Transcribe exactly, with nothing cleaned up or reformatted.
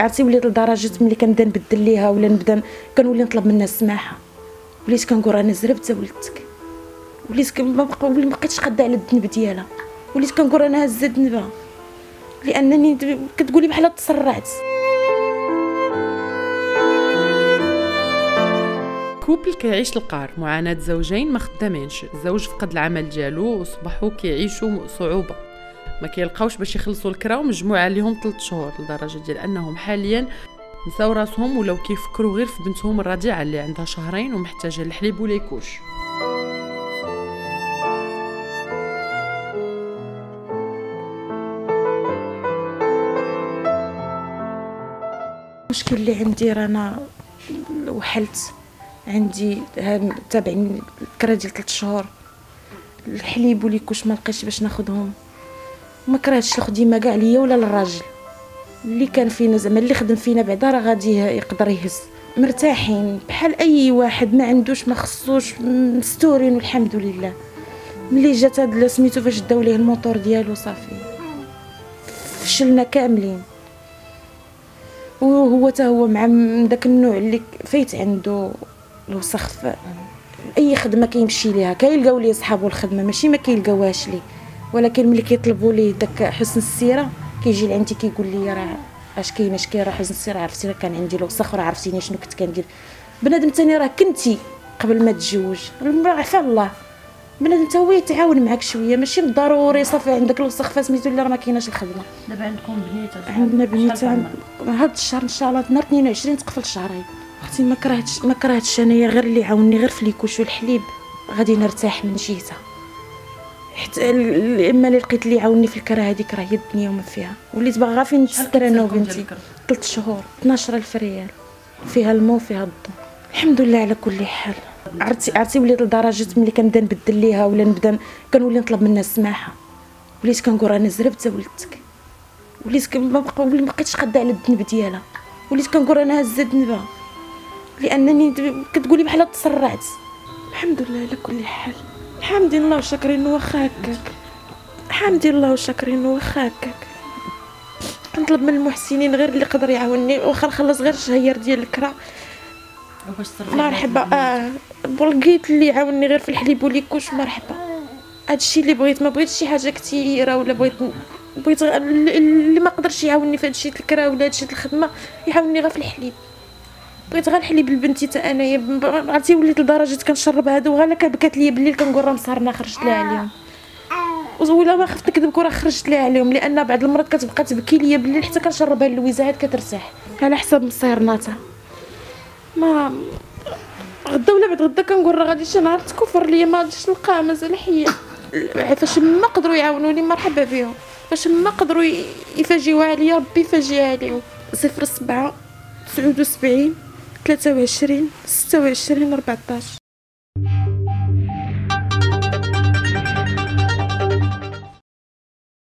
عرفتي وليت لدرجه ملي كنبدا نبدل ليها ولا نبدا كنولي نطلب منها السماحه، وليت كنقول انا زربت ولدتك، وليت ما بقيتش قاده على الذنب ديالها، وليت كنقول انا هزت ذنبها لانني كتقولي بحال تسرعت. كوبل كيعيش القار، معاناة زوجين ما خدامينش، الزوج فقد العمل ديالو وصبحوا كيعيشوا صعوبه، ما كيلقاوش باش يخلصوا الكرا ومجموعه عليهم ثلاث شهور، لدرجه ديال انهم حاليا نساو راسهم ولاو كيفكروا غير في بنتهم الرضيعه اللي عندها شهرين ومحتاجه الحليب وليكوش. المشكل اللي عندي رانا وحلت، عندي تابعني الكرا ديال ثلاث شهور، الحليب وليكوش ما لقيتش باش ناخذهم، ما كرهتش الخديمه كاع ليا ولا للراجل اللي كان فينا، زعما اللي خدم فينا بعدا راه غادي يقدر يهز، مرتاحين بحال اي واحد ما عندوش ما خصوش، مستورين والحمد لله. ملي جات هاد سميتو فاش داو ليه الموتور ديالو صافي فشلنا كاملين، وهو حتى هو مع داك النوع اللي فايت عنده الوسخ في اي خدمه كيمشي ليها، كيلقاو ليه صحابو الخدمه ماشي ما كيلقاوهاش ليه، ولكن ملي كيطلبوا ليه داك حسن السيره كيجي لعندي كيقول لي راه اش كاين اش كاين راه حسن السيره، عرفتي راه كان عندي الوسخ، راه عرفتيني شنو كنت كندير. بنادم ثاني راه كنتي قبل ما تتزوج، عفا الله بنادم حتى هو يتعاون معاك شويه، ماشي بالضروري صافي عندك الوسخ فسميتو لا راه ما كايناش الخدمه. دابا عندكم بنيته؟ عندنا بنيته هذا الشهر ان شاء الله، نهار اثنين وعشرين تقفل شهرين. اختي ما كرهتش ما كرهتش انايا غير اللي عاوني غير في ليكوش والحليب غادي نرتاح من جهتها، حتى اما اللي لقيت اللي عاوني في الكره هذيك راه هي الدنيا وما فيها، وليت باغا فين نستر انا وبنتي. ثلاث شهور اثناش الف ريال، فيها الماء وفيها الضو، الحمد لله على كل حال. عرفتي عرفتي وليت لدرجه ملي كنبدا نبدل ليها ولا نبدا كنولي نطلب منها السماحه، وليت كنقول انا زربت ولدتك، وليت ما بقيتش قاده على الذنب ديالها، وليت كنقول انا هزت ذنبها لانني كتقولي بحال تسرعت. الحمد لله على كل حال، الحمد لله وشاكرين واخا هكاك، الحمد لله وشاكرين واخا هكاك. كنطلب من المحسنين غير اللي قدر يعاونني، واخا نخلص غير الشهير ديال الكرا مرحبا. اه بلقيت اللي عاونني غير في الحليب وليكوش مرحبا، هادشي اللي بغيت، ما بغيتش شي حاجه كثيره ولا بغيت بغيت اللي ما قدرش يعاونني في هادشي الكرا ولا هادشي الخدمه يعاونني غير في الحليب، بغيت غير الحليب لبنتي حتى انايا. عرفتي وليت لدرجه كنشرب هذا وغالا كبكات ليا بالليل كنقول راه مسهرنا خرجت لها عليهم، ولا ما خفت نكذبك راه خرجت لها عليهم، لان بعض المرات كتبقى تبكي ليا بالليل حتى كنشربها اللويزه عاد كترتاح على حسب مسهرناتها. ما غدا ولا بعد غدا كنقول راه غادي شي نهار تكفر ليا، ما غاديش نلقاها مازال حيه. فاش ما قدروا يعاونوني مرحبا بهم، فاش ما قدروا يفاجئوها عليا ربي يفاجئها عليهم. صفر سبعة تسعة وسبعين ثلاثة وعشرين ستة وعشرين أربعطاش.